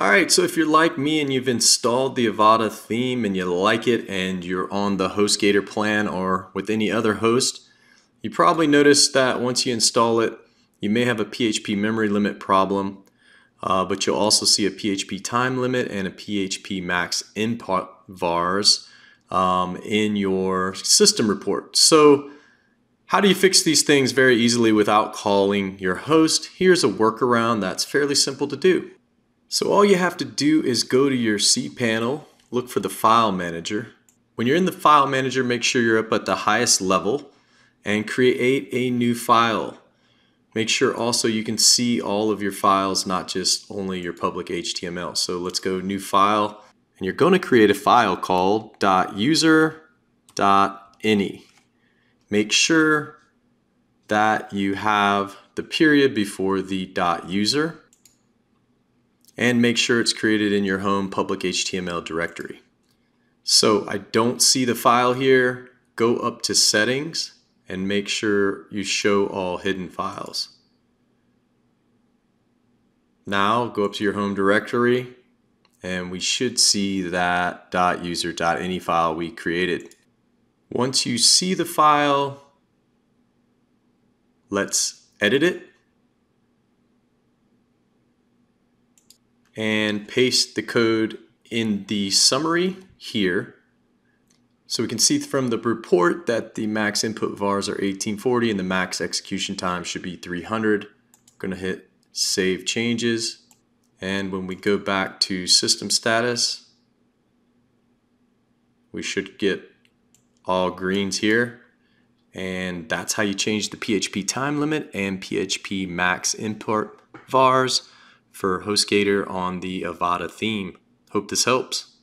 Alright, so if you're like me and you've installed the Avada theme and you like it and you're on the HostGator plan or with any other host, you probably noticed that once you install it, you may have a PHP memory limit problem, but you'll also see a PHP time limit and a PHP max input vars in your system report. So how do you fix these things very easily without calling your host? Here's a workaround that's fairly simple to do. So all you have to do is go to your cPanel, look for the file manager. When you're in the file manager, make sure you're up at the highest level and create a new file. Make sure also you can see all of your files, not just only your public HTML. So let's go new file, and you're going to create a file called .user.ini. Make sure that you have the period before the .user. And make sure it's created in your home public HTML directory. So I don't see the file here. Go up to settings and make sure you show all hidden files. Now go up to your home directory and we should see that .user.ini file we created. Once you see the file, let's edit it and paste the code in the summary here. So we can see from the report that the max input vars are 1840 and the max execution time should be 300. I'm going to hit save changes. And when we go back to system status, we should get all greens here. And that's how you change the PHP time limit and PHP max input vars for HostGator on the Avada theme. Hope this helps.